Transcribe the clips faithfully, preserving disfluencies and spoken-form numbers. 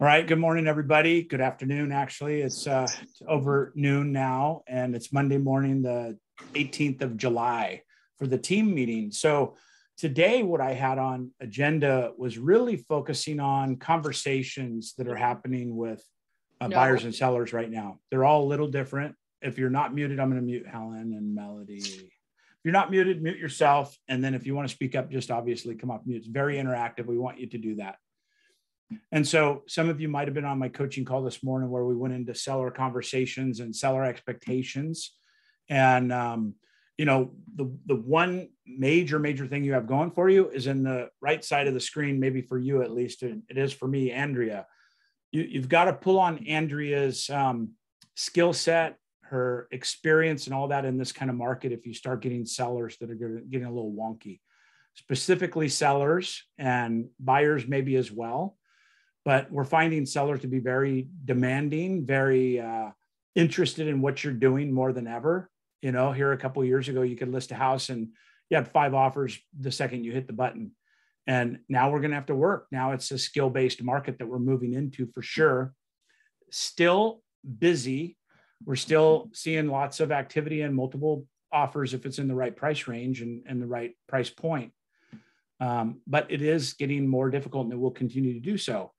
All right. Good morning, everybody. Good afternoon, actually. It's uh, over noon now, and it's Monday morning, the eighteenth of July, for the team meeting. So today, what I had on agenda was really focusing on conversations that are happening with uh, no. buyers and sellers right now. They're all a little different. If you're not muted, I'm going to mute Helen and Melody. If you're not muted, mute yourself. And then if you want to speak up, just obviously come off mute. It's very interactive. We want you to do that. And so some of you might have been on my coaching call this morning where we went into seller conversations and seller expectations. And, um, you know, the, the one major, major thing you have going for you is in the right side of the screen, maybe for you at least, and it is for me, Andrea. You, you've got to pull on Andrea's um, skill set, her experience and all that in this kind of market if you start getting sellers that are getting a little wonky, specifically sellers and buyers maybe as well. But we're finding sellers to be very demanding, very uh, interested in what you're doing more than ever. You know, here a couple of years ago, you could list a house and you had five offers the second you hit the button. And now we're going to have to work. Now it's a skill-based market that we're moving into for sure. Still busy. We're still seeing lots of activity and multiple offers if it's in the right price range and, and the right price point. Um, but it is getting more difficult and it will continue to do so.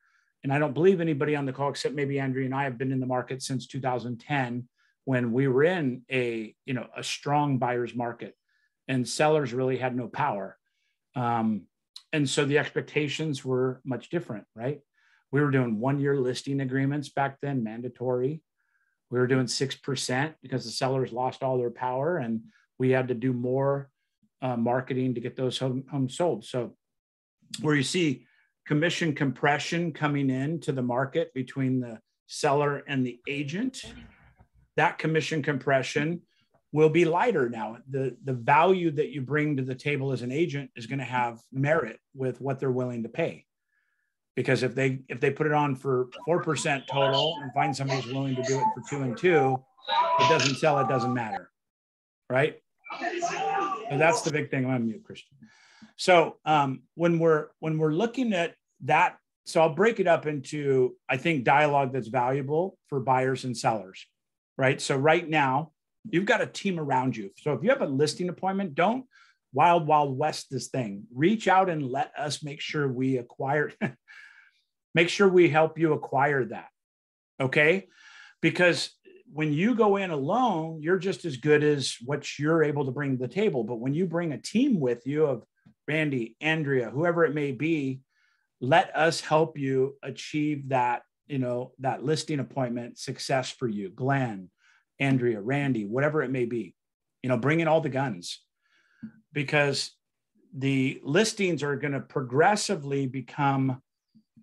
And I don't believe anybody on the call, except maybe Andrea and I, have been in the market since two thousand ten, when we were in a, you know, a strong buyer's market and sellers really had no power. Um, and so the expectations were much different, right? We were doing one-year listing agreements back then, mandatory. We were doing six percent because the sellers lost all their power and we had to do more uh, marketing to get those home, homes sold. So where you see commission compression coming in to the market between the seller and the agent, that commission compression will be lighter now. The, the value that you bring to the table as an agent is going to have merit with what they're willing to pay. Because if they if they put it on for four percent total and find somebody who's willing to do it for two and two, it doesn't sell, it doesn't matter, right? And that's the big thing. I'm on mute, Christian. So um, when we're when we're looking at that, so I'll break it up into, I think, dialogue that's valuable for buyers and sellers, right? So right now, you've got a team around you. So if you have a listing appointment, don't wild, wild west this thing. Reach out and let us make sure we acquire, make sure we help you acquire that, okay? Because when you go in alone, you're just as good as what you're able to bring to the table. But when you bring a team with you of Randy, Andrea, whoever it may be, let us help you achieve that, you know, that listing appointment success for you. Glenn, Andrea, Randy, whatever it may be, you know, bring in all the guns, because the listings are going to progressively become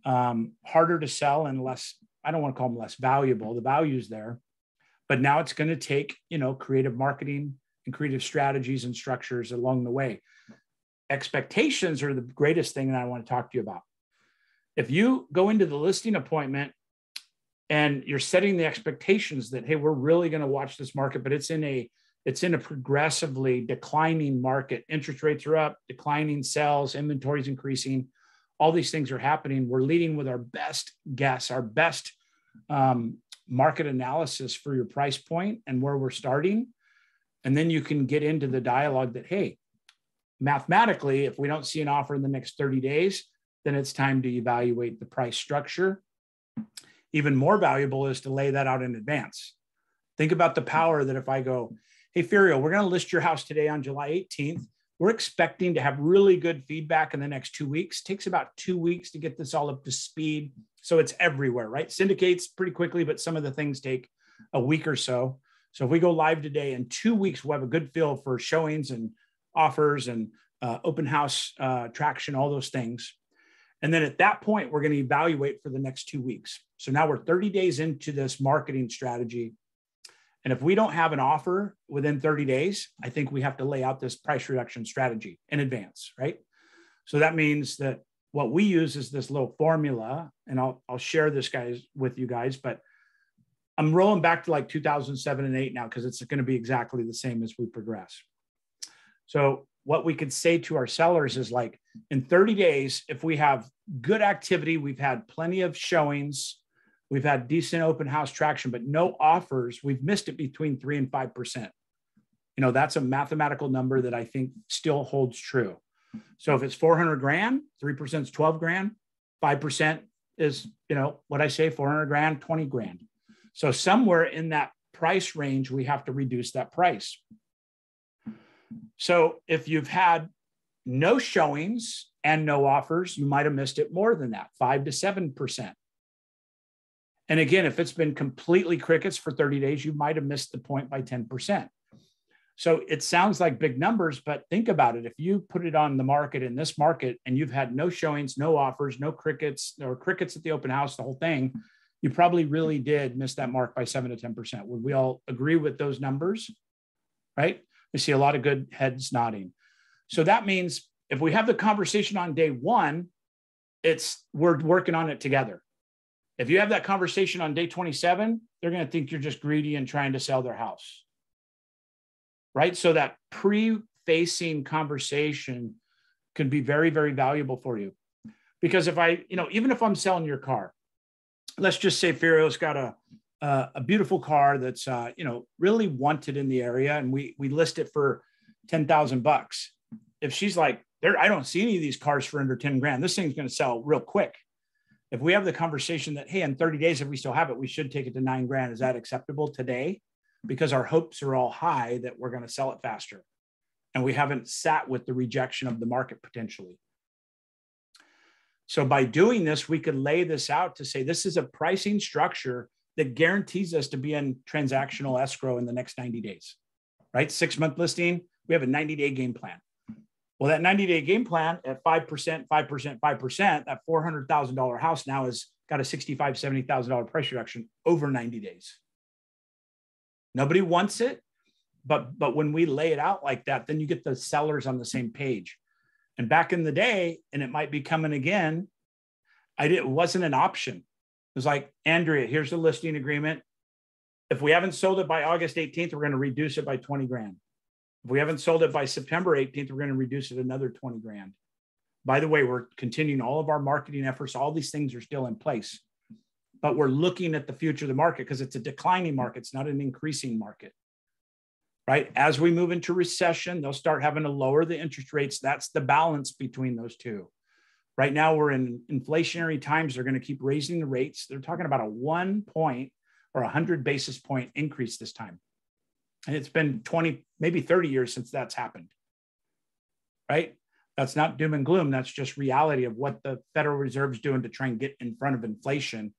um, harder to sell and less, I don't want to call them less valuable. The value's there, but now it's going to take, you know, creative marketing and creative strategies and structures along the way. Expectations are the greatest thing that I want to talk to you about. If you go into the listing appointment and you're setting the expectations that, hey, we're really going to watch this market, but it's in a, it's in a progressively declining market. Interest rates are up, declining sales, inventory is increasing. All these things are happening. We're leading with our best guess, our best um, market analysis for your price point and where we're starting. And then you can get into the dialogue that, hey, mathematically, if we don't see an offer in the next thirty days, then it's time to evaluate the price structure. Even more valuable is to lay that out in advance. Think about the power that if I go, hey, Furio, we're going to list your house today on July eighteenth. We're expecting to have really good feedback in the next two weeks. It takes about two weeks to get this all up to speed. So it's everywhere, right? Syndicates pretty quickly, but some of the things take a week or so. So if we go live today, in two weeks, we'll have a good feel for showings and offers and uh, open house uh, traction, all those things. And then at that point, we're going to evaluate for the next two weeks. So now we're thirty days into this marketing strategy. And if we don't have an offer within thirty days, I think we have to lay out this price reduction strategy in advance, right? So that means that what we use is this little formula, and I'll, I'll share this guys with you guys, but I'm rolling back to like two thousand seven and eight now because it's going to be exactly the same as we progress. So what we could say to our sellers is like, in thirty days, if we have good activity, we've had plenty of showings, we've had decent open house traction, but no offers, we've missed it between three and five percent. You know, that's a mathematical number that I think still holds true. So if it's four hundred grand, three percent is twelve grand, five percent is, you know, what I say, four hundred grand, twenty grand. So somewhere in that price range, we have to reduce that price. So if you've had no showings and no offers, you might've missed it more than that, five to seven percent. And again, if it's been completely crickets for thirty days, you might've missed the point by ten percent. So it sounds like big numbers, but think about it. If you put it on the market in this market and you've had no showings, no offers, no crickets or crickets at the open house, the whole thing, you probably really did miss that mark by seven to ten percent. Would we all agree with those numbers, right? We see a lot of good heads nodding. So that means if we have the conversation on day one, it's we're working on it together. If you have that conversation on day twenty-seven, they're going to think you're just greedy and trying to sell their house, right? So that pre-facing conversation can be very, very valuable for you. Because if I, you know, even if I'm selling your car, let's just say Ferrio's got a Uh, a beautiful car that's, uh, you know, really wanted in the area. And we, we list it for ten thousand bucks. If she's like, there, I don't see any of these cars for under ten grand, this thing's going to sell real quick. If we have the conversation that, hey, in thirty days, if we still have it, we should take it to nine grand. Is that acceptable today? Because our hopes are all high that we're going to sell it faster. And we haven't sat with the rejection of the market potentially. So by doing this, we could lay this out to say, this is a pricing structure that guarantees us to be in transactional escrow in the next ninety days, right? Six month listing, we have a ninety day game plan. Well, that ninety day game plan at five percent, five percent, five percent, that four hundred thousand dollar house now has got a sixty-five thousand dollars, seventy thousand dollar price reduction over ninety days. Nobody wants it, but, but when we lay it out like that, then you get the sellers on the same page. And back in the day, and it might be coming again, I did, it wasn't an option. It was like, Andrea, here's the listing agreement. If we haven't sold it by August eighteenth, we're going to reduce it by twenty grand. If we haven't sold it by September eighteenth, we're going to reduce it another twenty grand. By the way, we're continuing all of our marketing efforts. All these things are still in place, but we're looking at the future of the market because it's a declining market. It's not an increasing market, right? As we move into recession, they'll start having to lower the interest rates. That's the balance between those two. Right now, we're in inflationary times. They're going to keep raising the rates. They're talking about a one point or one hundred basis point increase this time. And it's been twenty, maybe thirty years since that's happened, right? That's not doom and gloom. That's just reality of what the Federal Reserve's doing to try and get in front of inflation.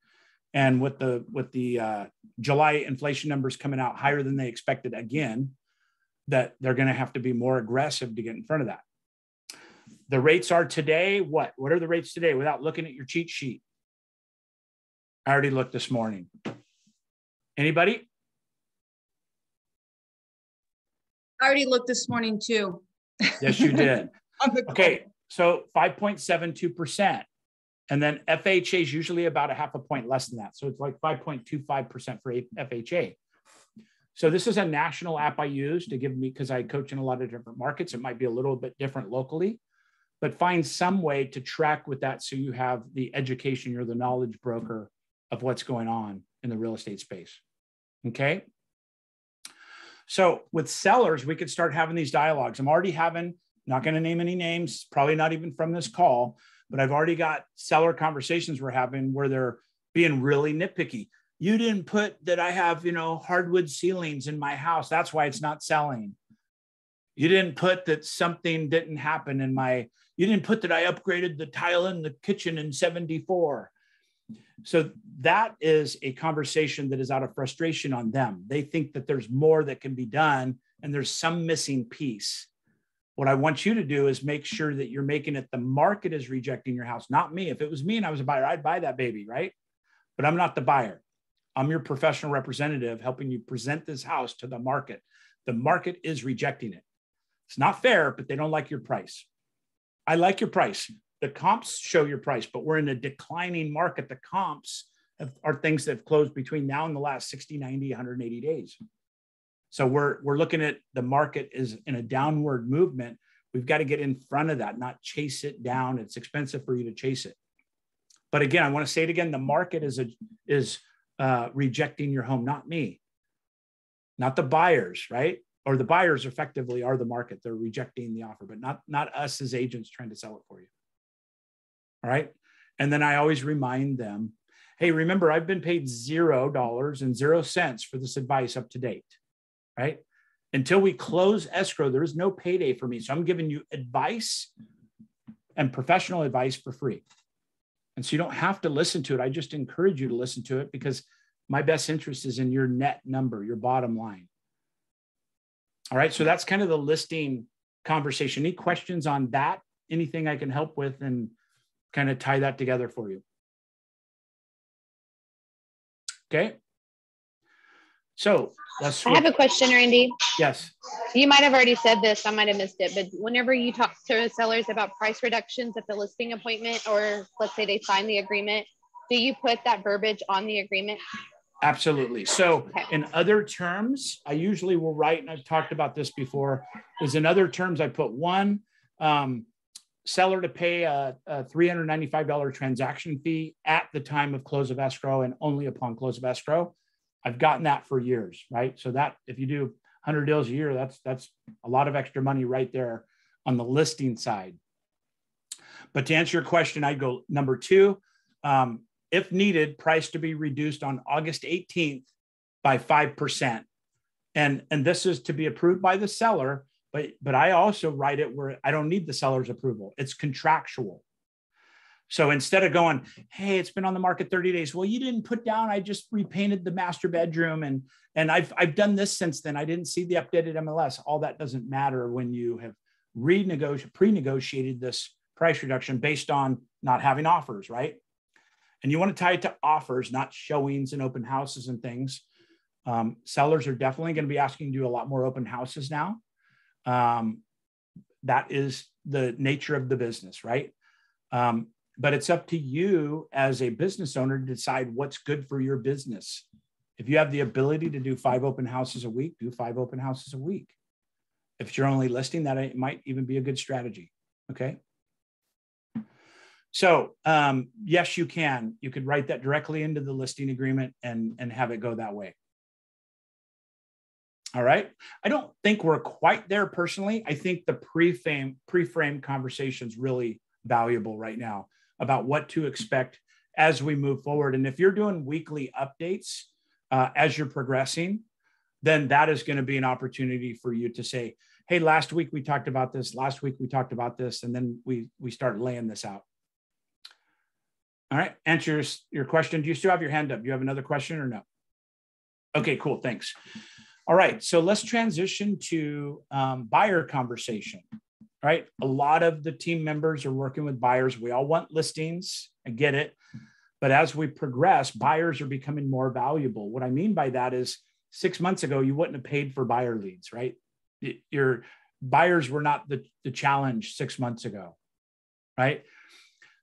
And with the, with the uh, July inflation numbers coming out higher than they expected again, that they're going to have to be more aggressive to get in front of that. The rates are today, what? What are the rates today without looking at your cheat sheet? I already looked this morning. Anybody? I already looked this morning too. Yes, you did. Okay, so five point seven two percent. And then F H A is usually about a half a point less than that. So it's like five point two five percent for F H A. So this is a national app I use to give me, because I coach in a lot of different markets. It might be a little bit different locally, but find some way to track with that so you have the education, you're the knowledge broker of what's going on in the real estate space, okay? So with sellers, we could start having these dialogues. I'm already having, not gonna name any names, probably not even from this call, but I've already got seller conversations we're having where they're being really nitpicky. You didn't put that I have, you know, hardwood ceilings in my house. That's why it's not selling. You didn't put that something didn't happen in my, you didn't put that I upgraded the tile in the kitchen in seventy-four. So that is a conversation that is out of frustration on them. They think that there's more that can be done and there's some missing piece. What I want you to do is make sure that you're making it, the market is rejecting your house, not me. If it was me and I was a buyer, I'd buy that baby, right? But I'm not the buyer. I'm your professional representative helping you present this house to the market. The market is rejecting it. It's not fair, but they don't like your price. I like your price. The comps show your price, but we're in a declining market. The comps have, are things that have closed between now and the last sixty, ninety, one hundred eighty days. So we're, we're looking at the market is in a downward movement. We've got to get in front of that, not chase it down. It's expensive for you to chase it. But again, I want to say it again, the market is, a, is uh, rejecting your home, not me, not the buyers, right? Or the buyers effectively are the market. They're rejecting the offer, but not, not us as agents trying to sell it for you. All right. And then I always remind them, hey, remember, I've been paid zero dollars and zero cents for this advice up to date, right? Until we close escrow, there is no payday for me. So I'm giving you advice and professional advice for free. And so you don't have to listen to it. I just encourage you to listen to it because my best interest is in your net number, your bottom line. All right. So that's kind of the listing conversation. Any questions on that? Anything I can help with and kind of tie that together for you? Okay. So let's I have a question, Randy. Yes. You might have already said this. I might have missed it. But whenever you talk to sellers about price reductions at the listing appointment, or let's say they sign the agreement, do you put that verbiage on the agreement? Absolutely. So okay. In other terms, I usually will write, and I've talked about this before, is in other terms, I put one, um, seller to pay a, a three hundred ninety-five dollar transaction fee at the time of close of escrow and only upon close of escrow. I've gotten that for years, right? So that if you do one hundred deals a year, that's that's a lot of extra money right there on the listing side. But to answer your question, I'd go number two, um, if needed, price to be reduced on August eighteenth by five percent. And, and this is to be approved by the seller, But, but I also write it where I don't need the seller's approval. It's contractual. So instead of going, hey, it's been on the market thirty days. Well, you didn't put down, I just repainted the master bedroom. And, and I've, I've done this since then. I didn't see the updated M L S. All that doesn't matter when you have renegotiated, pre-negotiated this price reduction based on not having offers, right? And you want to tie it to offers, not showings and open houses and things. Um, sellers are definitely going to be asking to do a lot more open houses now. Um, that is the nature of the business, right? Um, but it's up to you as a business owner to decide what's good for your business. If you have the ability to do five open houses a week, do five open houses a week. If you're only listing that, it might even be a good strategy, okay? So um, yes, you can. You could write that directly into the listing agreement and, and have it go that way. All right. I don't think we're quite there personally. I think the pre-frame, pre-frame conversation is really valuable right now about what to expect as we move forward. And if you're doing weekly updates uh, as you're progressing, then that is going to be an opportunity for you to say, hey, last week we talked about this, last week we talked about this, and then we, we start laying this out. All right. Answer your question. Do you still have your hand up? Do you have another question or no? Okay, cool. Thanks. All right, so let's transition to um, buyer conversation, right? A lot of the team members are working with buyers. We all want listings, I get it. But as we progress, buyers are becoming more valuable. What I mean by that is six months ago, you wouldn't have paid for buyer leads, right? Your buyers were not the, the challenge six months ago, right?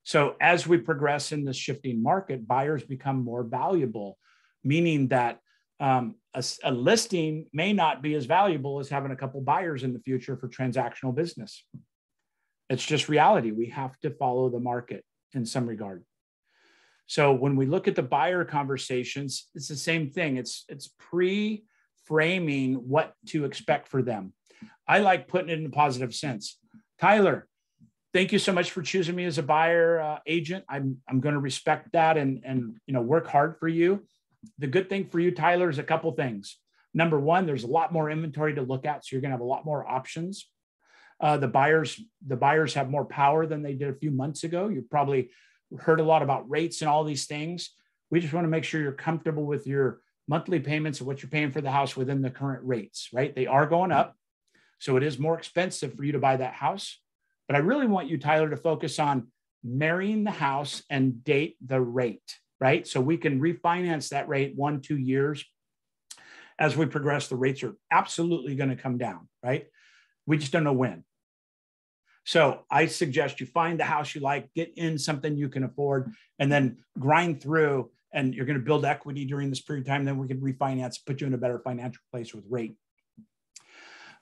So as we progress in this shifting market, buyers become more valuable, meaning that Um, a, a listing may not be as valuable as having a couple buyers in the future for transactional business. It's just reality. We have to follow the market in some regard. So when we look at the buyer conversations, it's the same thing. It's, it's pre-framing what to expect for them. I like putting it in a positive sense. Tyler, thank you so much for choosing me as a buyer uh, agent. I'm, I'm going to respect that and, and you know, work hard for you. The good thing for you, Tyler, is a couple things. Number one, there's a lot more inventory to look at, so you're going to have a lot more options. Uh, the buyers, the buyers have more power than they did a few months ago. You've probably heard a lot about rates and all these things. We just want to make sure you're comfortable with your monthly payments and what you're paying for the house within the current rates, right? They are going up, so it is more expensive for you to buy that house. But I really want you, Tyler, to focus on marrying the house and date the rate. Right? So we can refinance that rate one, two years. As we progress, the rates are absolutely going to come down, right? We just don't know when. So I suggest you find the house you like, get in something you can afford, and then grind through, and you're going to build equity during this period of time. Then we can refinance, put you in a better financial place with rate.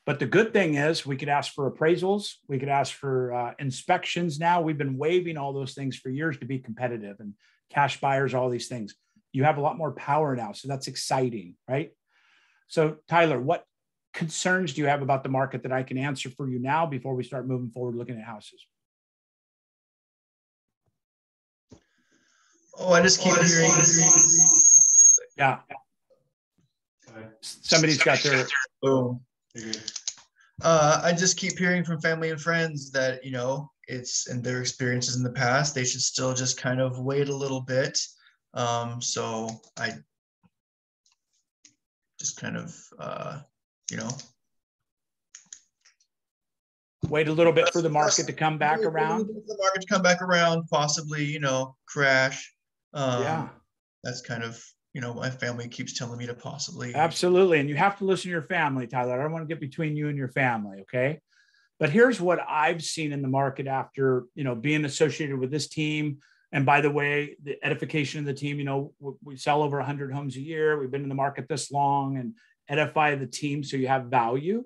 But the good thing is we could ask for appraisals. We could ask for uh, inspections now. We've been waiving all those things for years to be competitive, and cash buyers, all these things. You have a lot more power now. So that's exciting, right? So Tyler, what concerns do you have about the market that I can answer for you now before we start moving forward looking at houses? Oh, I just keep oh, I just hearing. hearing. Yeah. Sorry. Somebody's got their boom. Uh, I just keep hearing from family and friends that, you know, it's in their experiences in the past, they should still just kind of wait a little bit. Um, so I just kind of, uh, you know. Wait a little bit for the market to come back around. The market to come back around, possibly, you know, crash. Um, yeah. That's kind of, you know, my family keeps telling me to possibly. Absolutely. And you have to listen to your family, Tyler. I don't want to get between you and your family, okay? But here's what I've seen in the market after, you know, being associated with this team. And by the way, the edification of the team, you know, we sell over one hundred homes a year. We've been in the market this long, and edify the team so you have value.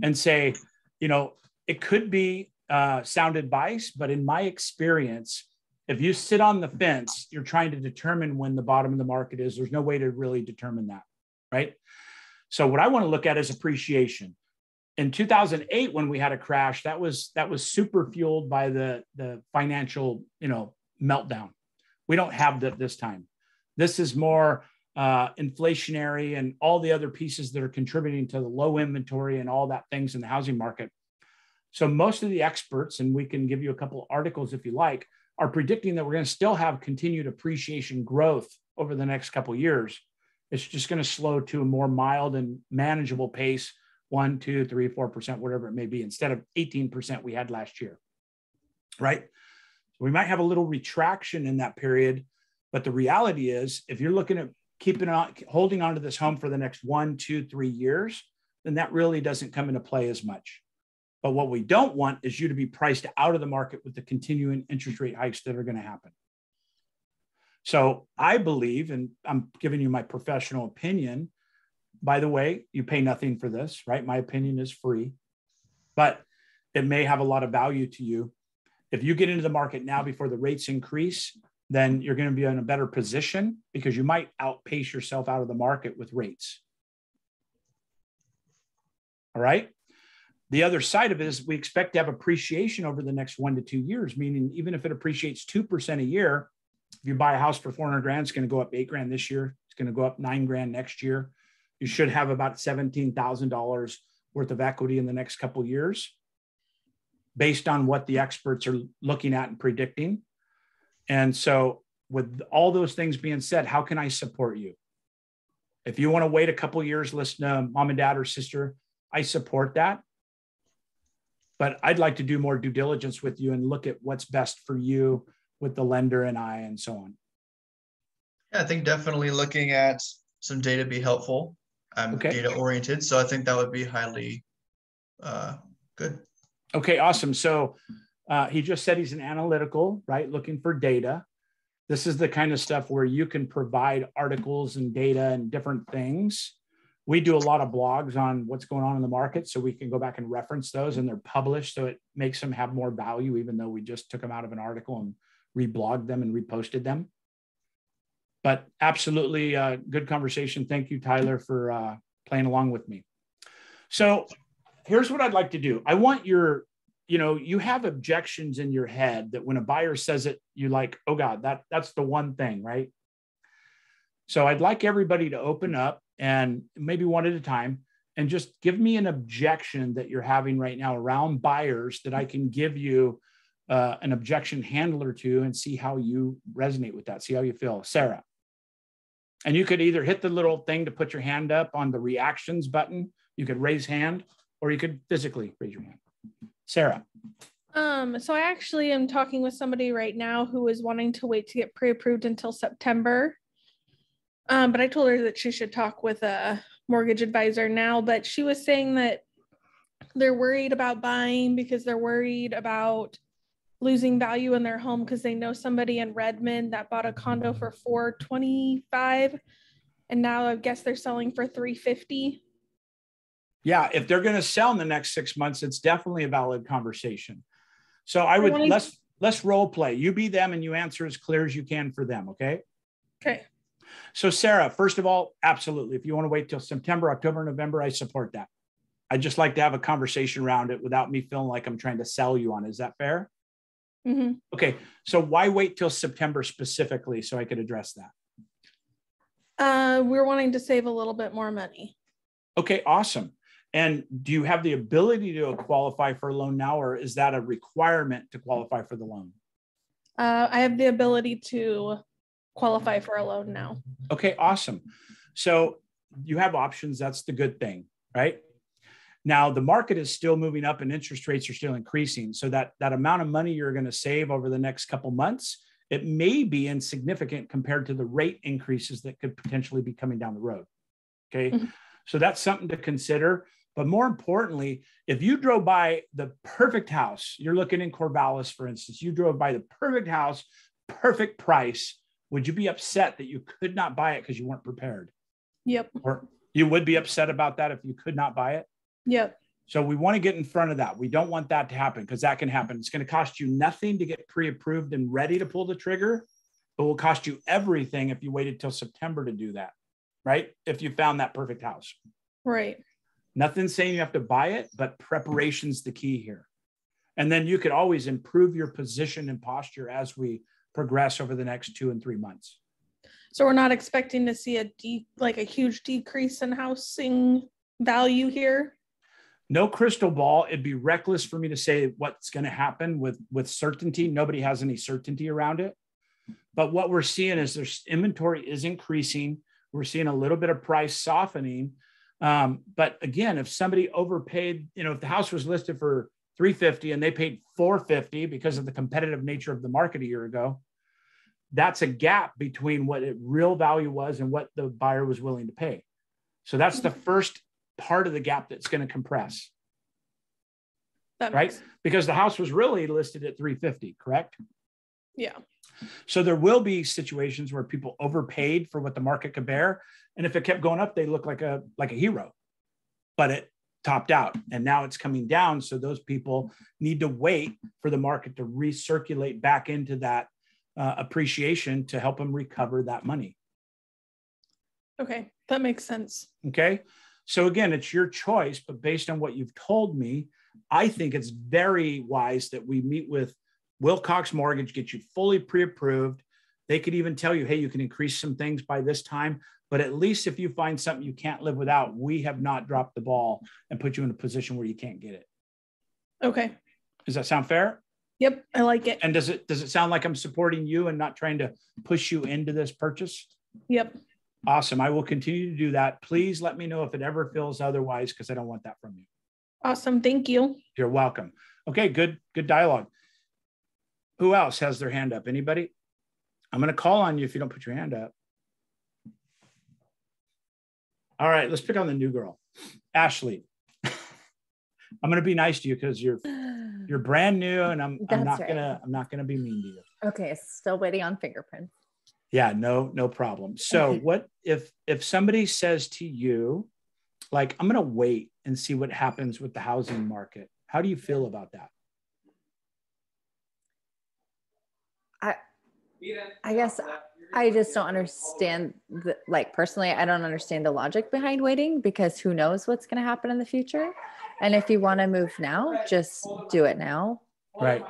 And say, you know, it could be uh, sound advice, but in my experience, if you sit on the fence, you're trying to determine when the bottom of the market is. There's no way to really determine that, right? So what I want to look at is appreciation. In two thousand eight, when we had a crash, that was that was super fueled by the the financial, you know, meltdown. We don't have that this time. This is more uh, inflationary and all the other pieces that are contributing to the low inventory and all that things in the housing market. So most of the experts, and we can give you a couple of articles if you like, are predicting that we're going to still have continued appreciation growth over the next couple of years. It's just going to slow to a more mild and manageable pace, one, two, three, four percent, whatever it may be, instead of eighteen percent we had last year, right? So we might have a little retraction in that period, but the reality is, if you're looking at keeping on, holding onto this home for the next one, two, three years, then that really doesn't come into play as much. But what we don't want is you to be priced out of the market with the continuing interest rate hikes that are going to happen. So I believe, and I'm giving you my professional opinion, by the way, you pay nothing for this, right? My opinion is free, but it may have a lot of value to you. If you get into the market now before the rates increase, then you're going to be in a better position because you might outpace yourself out of the market with rates. All right. The other side of it is we expect to have appreciation over the next one to two years, meaning even if it appreciates two percent a year, if you buy a house for four hundred grand, it's going to go up eight grand this year. It's going to go up nine grand next year. You should have about seventeen thousand dollars worth of equity in the next couple of years based on what the experts are looking at and predicting. And so with all those things being said, how can I support you? If you want to wait a couple of years, listen to mom and dad or sister, I support that. But I'd like to do more due diligence with you and look at what's best for you with the lender and I and so on. Yeah, I think definitely looking at some data be helpful. I'm okay. Data oriented. So I think that would be highly uh, good. Okay, awesome. So uh, he just said he's an analytical, right? Looking for data. This is the kind of stuff where you can provide articles and data and different things. We do a lot of blogs on what's going on in the market, so we can go back and reference those, and they're published, so it makes them have more value, even though we just took them out of an article and reblogged them and reposted them. But absolutely uh, good conversation. Thank you, Tyler, for uh, playing along with me. So here's what I'd like to do. I want your, you know, you have objections in your head that when a buyer says it, you're like, oh God, that, that's the one thing, right? So I'd like everybody to open up, and maybe one at a time, and just give me an objection that you're having right now around buyers that I can give you uh, an objection handler to and see how you resonate with that, see how you feel. Sarah. And you could either hit the little thing to put your hand up on the reactions button, you could raise hand, or you could physically raise your hand. Sarah. Um, so I actually am talking with somebody right now who is wanting to wait to get pre-approved until September. Um, but I told her that she should talk with a mortgage advisor now, but she was saying that they're worried about buying because they're worried about losing value in their home because they know somebody in Redmond that bought a condo for four twenty-five and now I guess they're selling for three fifty. yeah, if they're going to sell in the next six months, it's definitely a valid conversation. So I would, I let's, let's role play. You be them and you answer as clear as you can for them. Okay. Okay. So Sarah, first of all, absolutely. If you want to wait till September, October, November, I support that. I just like to have a conversation around it without me feeling like I'm trying to sell you on. Is that fair? Mm-hmm. Okay. So why wait till September specifically? So I could address that. Uh, we're wanting to save a little bit more money. Okay. Awesome. And do you have the ability to qualify for a loan now, or is that a requirement to qualify for the loan? Uh, I have the ability to qualify for a loan now. Okay, awesome. So you have options. That's the good thing, right? Now the market is still moving up and interest rates are still increasing. So that, that amount of money you're going to save over the next couple months, it may be insignificant compared to the rate increases that could potentially be coming down the road. Okay. Mm-hmm. So that's something to consider. But more importantly, if you drove by the perfect house, you're looking in Corvallis, for instance, you drove by the perfect house, perfect price, would you be upset that you could not buy it because you weren't prepared? Yep. Or you would be upset about that if you could not buy it? Yep. So we want to get in front of that. We don't want that to happen because that can happen. It's going to cost you nothing to get pre-approved and ready to pull the trigger, but it will cost you everything if you waited till September to do that, right? If you found that perfect house. Right. Nothing saying you have to buy it, but preparation's the key here. And then you could always improve your position and posture as we progress over the next two and three months. So we're not expecting to see a deep, like a huge decrease in housing value here? No crystal ball. It'd be reckless for me to say what's going to happen with, with certainty. Nobody has any certainty around it. But what we're seeing is there's inventory is increasing. We're seeing a little bit of price softening. Um, but again, if somebody overpaid, you know, if the house was listed for three fifty and they paid four fifty because of the competitive nature of the market a year ago, that's a gap between what it real value was and what the buyer was willing to pay. So that's the first part of the gap that's going to compress, that right? Makes... Because the house was really listed at three fifty, correct? Yeah. So there will be situations where people overpaid for what the market could bear. And if it kept going up, they look like a, like a hero, but it topped out and now it's coming down. So those people need to wait for the market to recirculate back into that uh, appreciation to help them recover that money. Okay. That makes sense. Okay. So again, it's your choice, but based on what you've told me, I think it's very wise that we meet with Wilcox Mortgage, get you fully pre-approved. They could even tell you, hey, you can increase some things by this time, but at least if you find something you can't live without, we have not dropped the ball and put you in a position where you can't get it. Okay. Does that sound fair? Yep. I like it. And does it, does it sound like I'm supporting you and not trying to push you into this purchase? Yep. Awesome. I will continue to do that. Please let me know if it ever feels otherwise, because I don't want that from you. Awesome. Thank you. You're welcome. Okay. Good, good dialogue. Who else has their hand up? Anybody? I'm going to call on you if you don't put your hand up. All right, let's pick on the new girl, Ashley. I'm going to be nice to you because you're you're brand new, and I'm That's I'm not right. gonna I'm not gonna be mean to you. Okay, still waiting on fingerprints. Yeah, no no problem. So what if if somebody says to you, like, I'm going to wait and see what happens with the housing market? How do you feel about that? I, I guess I just don't understand, the, like personally, I don't understand the logic behind waiting, because who knows what's going to happen in the future. And if you want to move now, just do it now. Right.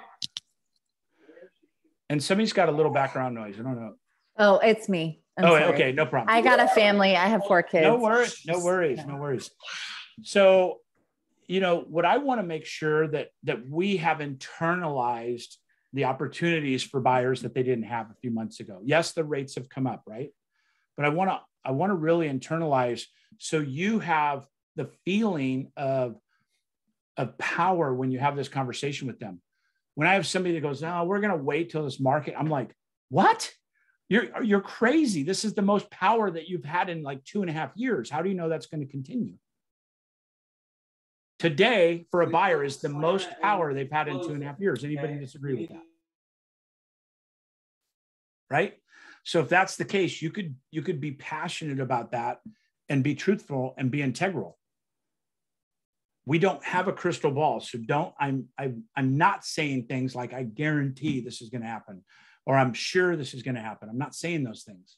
And somebody's got a little background noise. I don't know. Oh, it's me. I'm oh, sorry. Okay. No problem. I got a family. I have four kids. No worries. No worries. No worries. So, you know, what I want to make sure that, that we have internalized the opportunities for buyers that they didn't have a few months ago. Yes, the rates have come up, right? But I want to I want to really internalize so you have the feeling of, of power when you have this conversation with them. When I have somebody that goes, "No, we're going to wait till this market," I'm like, "What? You're you're crazy. This is the most power that you've had in like two and a half years. How do you know that's going to continue?" Today, for a buyer, is the most power they've had in two and a half years. Anybody disagree with that? Right? So if that's the case, you could, you could be passionate about that and be truthful and be integral. we don't have a crystal ball. So don't, I'm, I, I'm not saying things like, I guarantee this is going to happen, or I'm sure this is going to happen. I'm not saying those things.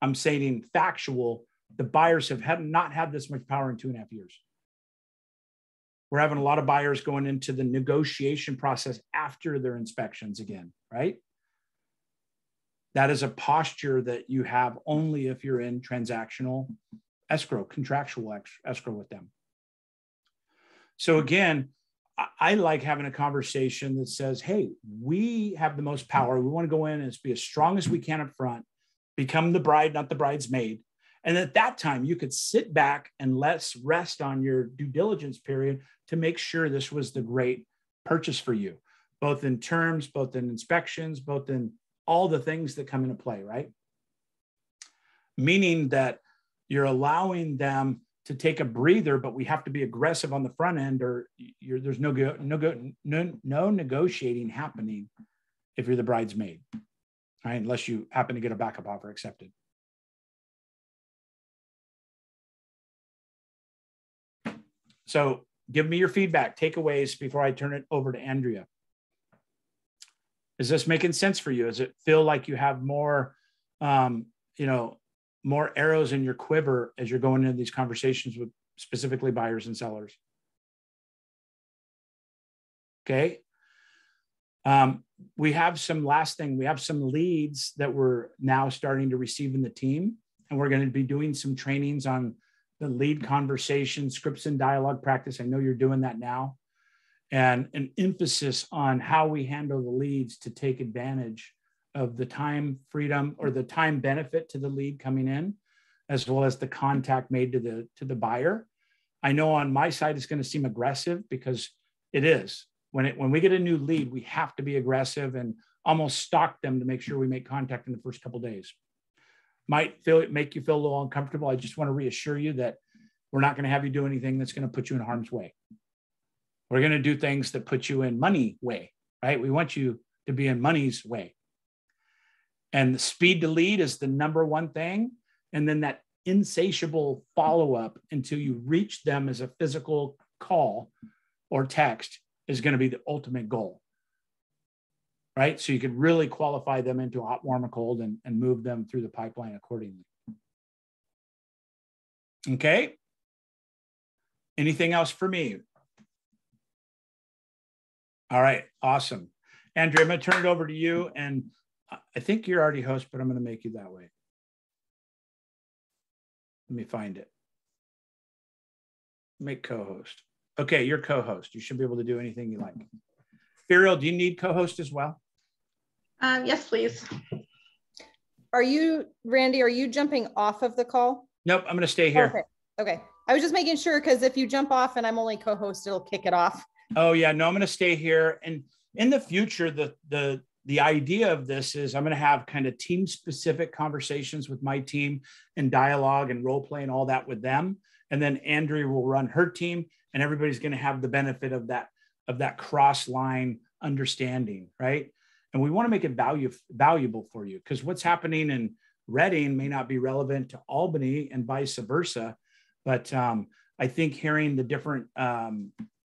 I'm saying factual. The buyers have, have not had this much power in two and a half years. We're having a lot of buyers going into the negotiation process after their inspections again, right? That is a posture that you have only if you're in transactional escrow, contractual escrow with them. So again, I like having a conversation that says, hey, we have the most power. We want to go in and be as strong as we can up front, become the bride, not the bridesmaid. And at that time, you could sit back and let's rest on your due diligence period to make sure this was the great purchase for you, both in terms, both in inspections, both in all the things that come into play, right? Meaning that you're allowing them to take a breather, but we have to be aggressive on the front end, or you're, there's no, go, no, go, no, no negotiating happening if you're the bridesmaid, right? Unless you happen to get a backup offer accepted. So give me your feedback, takeaways before I turn it over to Andrea. Is this making sense for you? Does it feel like you have more, um, you know, more arrows in your quiver as you're going into these conversations with specifically buyers and sellers? Okay. Um, we have some last thing, we have some leads that we're now starting to receive in the team, and we're going to be doing some trainings on the lead conversation, scripts and dialogue practice. I know you're doing that now, and an emphasis on how we handle the leads to take advantage of the time freedom or the time benefit to the lead coming in, as well as the contact made to the, to the buyer. I know on my side, it's going to seem aggressive because it is. When it, when we get a new lead, we have to be aggressive and almost stalk them to make sure we make contact in the first couple of days. Might feel it make you feel a little uncomfortable. I just want to reassure you that we're not going to have you do anything that's going to put you in harm's way. We're going to do things that put you in money way, right? We want you to be in money's way. And the speed to lead is the number one thing. And then that insatiable follow-up until you reach them as a physical call or text is going to be the ultimate goal, right? So you could really qualify them into a hot, warm, or cold, and, and move them through the pipeline accordingly. Okay. Anything else for me? All right. Awesome. Andrea, I'm going to turn it over to you. And I think you're already host, but I'm going to make you that way. Let me find it. Make co-host. Okay. You're co-host. You should be able to do anything you like. Ferial, do you need co-host as well? Um, yes, please. Are you, Randy, are you jumping off of the call? Nope, I'm going to stay here. Perfect. Okay. I was just making sure, because if you jump off and I'm only co-host, it'll kick it off. Oh, yeah. No, I'm going to stay here. And in the future, the, the, the idea of this is I'm going to have kind of team-specific conversations with my team and dialogue and role-play and all that with them. And then Andrea will run her team, and everybody's going to have the benefit of that, of that cross-line understanding, right? And we want to make it value, valuable for you, because what's happening in Reading may not be relevant to Albany and vice versa. But um, I think hearing the different, um,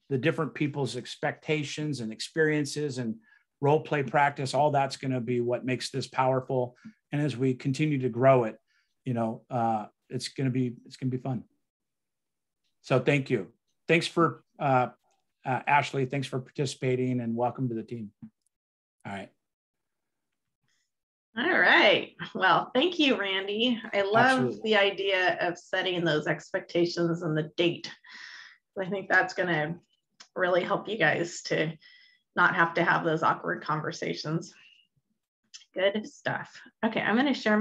the different people's expectations and experiences and role play practice, all that's going to be what makes this powerful. And as we continue to grow it, you know, uh, it's going to be, it's going to be fun. So thank you. Thanks for, uh, Uh, Ashley, thanks for participating, and welcome to the team. All right. All right. Well, thank you, Randy. I love Absolutely. the idea of setting those expectations and the date. I think that's going to really help you guys to not have to have those awkward conversations. Good stuff. Okay, I'm going to share